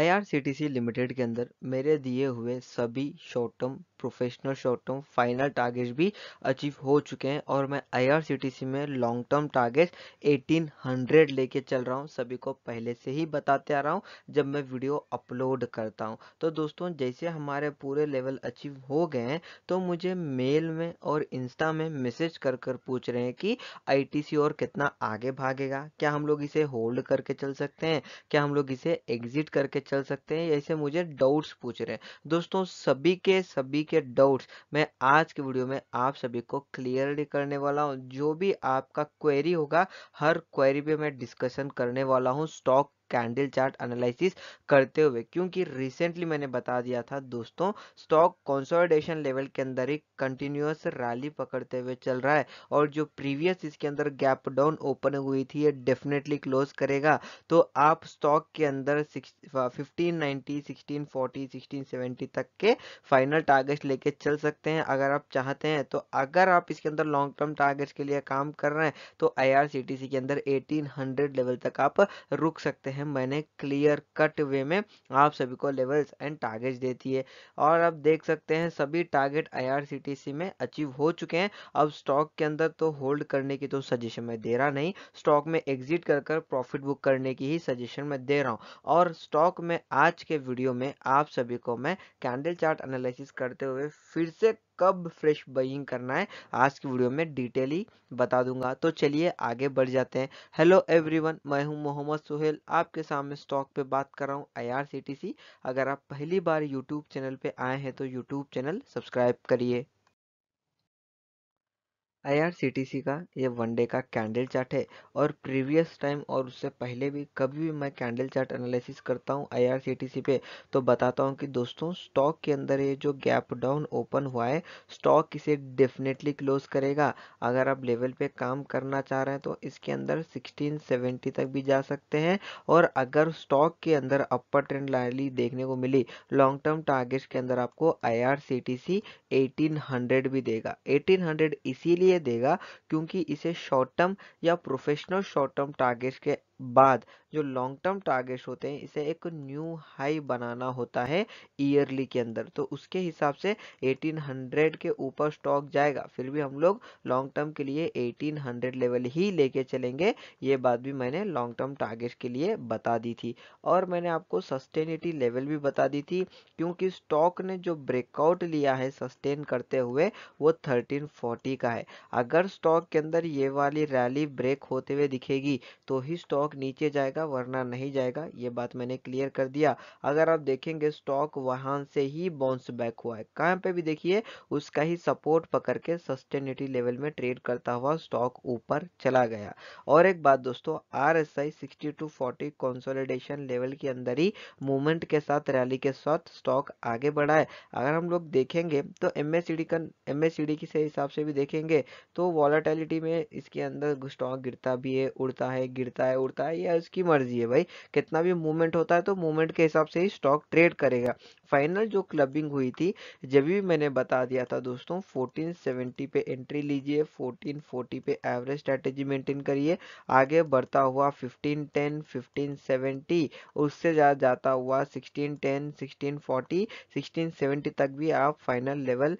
IRCTC limited के अंदर मेरे दिए हुए सभी short term, professional short term, final targets भी अचीव हो चुके हैं और मैं IRCTC में लॉन्ग टर्म टारगेट 1800 लेके चल रहा हूं। सभी को पहले से ही बताते आ रहा हूं जब मैं वीडियो अपलोड करता हूं। तो दोस्तों, जैसे हमारे पूरे लेवल अचीव हो गए हैं तो मुझे मेल में और इंस्टा में मैसेज कर पूछ रहे हैं कि ITC और कितना आगे भागेगा, क्या हम लोग इसे होल्ड करके चल सकते हैं, क्या हम लोग इसे एग्जिट करके चल सकते हैं, ऐसे मुझे डाउट्स पूछ रहे हैं। दोस्तों, सभी के डाउट्स मैं आज के वीडियो में आप सभी को क्लियरली करने वाला हूं। जो भी आपका क्वेरी होगा हर क्वेरी पे मैं डिस्कशन करने वाला हूं स्टॉक कैंडल चार्ट एनालिसिस करते हुए, क्योंकि रिसेंटली मैंने बता दिया था दोस्तों स्टॉक कंसोलिडेशन लेवल के अंदर ही कंटिन्यूअस रैली पकड़ते हुए चल रहा है और जो प्रीवियस इसके अंदर गैप डाउन ओपन हुई थी ये डेफिनेटली क्लोज करेगा। तो आप स्टॉक के अंदर 1590, 1640, 1670 तक के फाइनल टारगेट लेके चल सकते हैं अगर आप चाहते हैं। तो अगर आप इसके अंदर लॉन्ग टर्म टारगेट के लिए काम कर रहे हैं तो IRCTC के अंदर 1800 लेवल तक आप रुक सकते हैं। मैंने क्लियर कट वे में आप सभी को लेवल्स एंड टारगेट देती है और आप देख सकते हैं सभी टारगेट IRCTC में अचीव हो चुके हैं। अब स्टॉक के अंदर तो होल्ड करने की तो सजेशन मैं दे रहा नहीं, स्टॉक में एग्जिट कर प्रॉफिट बुक करने की ही सजेशन मैं दे रहा हूं। और स्टॉक में आज के वीडियो में आप सभी को मैं कैंडल चार्ट एनालिसिस करते हुए फिर से कब फ्रेश बाइंग करना है आज की वीडियो में डिटेली बता दूंगा। तो चलिए आगे बढ़ जाते हैं। हेलो एवरीवन, मैं हूं मोहम्मद सुहेल, आपके सामने स्टॉक पे बात कर रहा हूं IRCTC। अगर आप पहली बार यूट्यूब चैनल पे आए हैं तो यूट्यूब चैनल सब्सक्राइब करिए। IRCTC का ये वन डे का कैंडल चार्ट है और प्रीवियस टाइम और उससे पहले भी कभी भी मैं कैंडल चार्ट एनालिसिस करता हूँ IRCTC पे तो बताता हूँ कि दोस्तों स्टॉक के अंदर ये जो गैप डाउन ओपन हुआ है स्टॉक इसे डेफिनेटली क्लोज करेगा। अगर आप लेवल पे काम करना चाह रहे हैं तो इसके अंदर 1670 तक भी जा सकते हैं और अगर स्टॉक के अंदर अपर ट्रेंड लाइनली देखने को मिली लॉन्ग टर्म टारगेट के अंदर आपको IRCTC 1800 भी देगा। 1800 इसीलिए देगा क्योंकि इसे शॉर्ट टर्म या प्रोफेशनल शॉर्ट टर्म टारगेट के बाद जो लॉन्ग टर्म टारगेट होते हैं इसे एक न्यू हाई बनाना होता है ईयरली के अंदर। तो उसके हिसाब से 1800 के ऊपर स्टॉक जाएगा, फिर भी हम लोग लॉन्ग टर्म के लिए 1800 लेवल ही लेके चलेंगे। ये बात भी मैंने लॉन्ग टर्म टारगेट के लिए बता दी थी और मैंने आपको सस्टेनिटी लेवल भी बता दी थी क्योंकि स्टॉक ने जो ब्रेकआउट लिया है सस्टेन करते हुए वो 1340 का है। अगर स्टॉक के अंदर ये वाली रैली ब्रेक होते हुए दिखेगी तो ही स्टॉक नीचे जाएगा, वरना नहीं जाएगा। ये बात मैंने क्लियर कर दिया। अगर आप देखेंगे स्टॉक वहां से ही बाउंस बैक हुआ है, कहां पे भी देखिए उसका ही सपोर्ट पकड़ के सस्टेनेबिलिटी लेवल में ट्रेड करता हुआ स्टॉक ऊपर चला गया। और एक बात दोस्तों, RSI 60 to 40 कंसोलिडेशन लेवल के अंदर ही मूवमेंट के साथ रैली के साथ स्टॉक आगे बढ़ा है। अगर हम लोग देखेंगे तो MACD के हिसाब से भी देखेंगे तो वॉलेटिलिटी में इसके अंदर स्टॉक गिरता भी है, उड़ता है, गिरता है, उड़ता है, या उसकी मर्जी है भाई। कितना भी मूवमेंट होता है तो मूवमेंट के हिसाब से ही स्टॉक ट्रेड करेगा। फाइनल जो क्लबिंग हुई थी जब भी मैंने बता दिया था दोस्तों 1470 पे एंट्री लीजिए, 1440 पे एवरेज स्ट्रेटेजी मेंटेन करिए, आगे बढ़ता हुआ 1510, 1570, उससे जाता हुआ 1610, 1640, 1670 तक भी आप फाइनल लेवल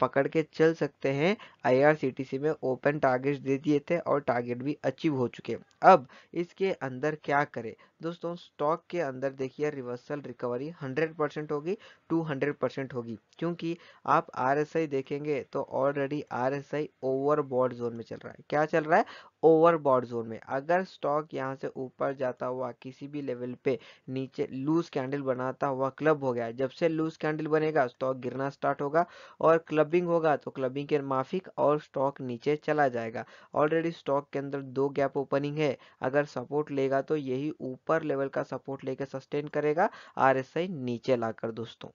पकड़ के चल सकते हैं। IRCTC में ओपन टारगेट दे दिए थे और टारगेट भी अचीव हो चुके। अब इसके अंदर क्या करें दोस्तों, स्टॉक के अंदर देखिए रिवर्सल रिकवरी 100% होगी, 200% होगी, क्योंकि आप RSI देखेंगे तो ऑलरेडी RSI ओवरबॉड जोन में चल रहा है। क्या चल रहा है? ओवरबॉड जोन में। अगर स्टॉक यहां से ऊपर जाता हुआ किसी भी लेवल पे नीचे लूज कैंडल बनाता हुआ क्लब हो गया, जब से लूज कैंडल बनेगा स्टॉक गिरना स्टार्ट होगा और क्लबिंग होगा तो क्लबिंग के माफिक और स्टॉक नीचे चला जाएगा। ऑलरेडी स्टॉक के अंदर 2 गैप ओपनिंग है, अगर सपोर्ट लेगा तो यही ऊपर लेवल का सपोर्ट लेकर सस्टेन करेगा RSI नीचे लाकर। दोस्तों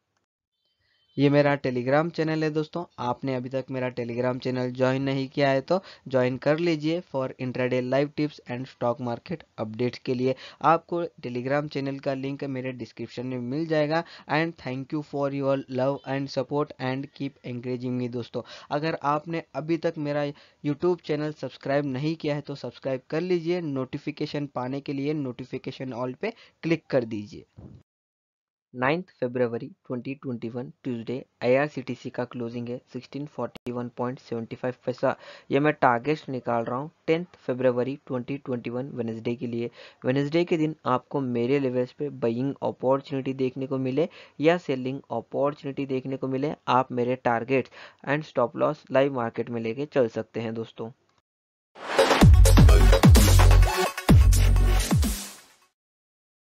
ये मेरा टेलीग्राम चैनल है, दोस्तों आपने अभी तक मेरा टेलीग्राम चैनल ज्वाइन नहीं किया है तो ज्वाइन कर लीजिए for intraday live tips and stock market updates के लिए। आपको टेलीग्राम चैनल का लिंक मेरे डिस्क्रिप्शन में मिल जाएगा। And thank you for your love and support and keep encouraging me. दोस्तों अगर आपने अभी तक मेरा यूट्यूब चैनल सब्सक्राइब नहीं किया है तो सब्सक्राइब कर लीजिए। नोटिफिकेशन पाने के लिए नोटिफिकेशन ऑल पे क्लिक कर दीजिए। 9 फरवरी 2021 ट्यूसडे IRCTC का क्लोजिंग है 1641.75 पैसा। यह मैं टारगेट निकाल रहा हूँ 10 फरवरी 2021 वेडनेसडे के लिए। वेडनेसडे के दिन आपको मेरे लेवल्स पे बाइंग अपॉर्चुनिटी देखने को मिले या सेलिंग अपॉर्चुनिटी देखने को मिले, आप मेरे targets and stop loss live market में लेके चल सकते हैं दोस्तों।